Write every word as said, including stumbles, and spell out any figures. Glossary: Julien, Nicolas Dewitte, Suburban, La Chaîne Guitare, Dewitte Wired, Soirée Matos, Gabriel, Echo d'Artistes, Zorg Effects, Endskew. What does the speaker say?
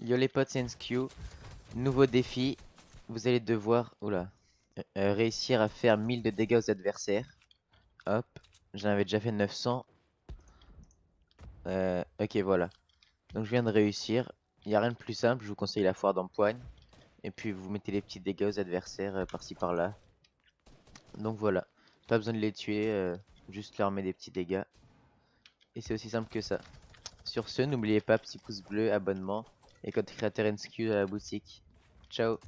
Yo les potes, c'est Endskew. Nouveau défi, vous allez devoir oula, euh, réussir à faire mille de dégâts aux adversaires. Hop, j'en avais déjà fait neuf cents. Euh, ok, voilà. Donc je viens de réussir. Il n'y a rien de plus simple, je vous conseille la foire d'empoigne. Et puis vous mettez les petits dégâts aux adversaires euh, par-ci par-là. Donc voilà, pas besoin de les tuer, euh, juste leur mettre des petits dégâts. Et c'est aussi simple que ça. Sur ce, n'oubliez pas petit pouce bleu, abonnement et code créateur Endskew à la boutique. Ciao.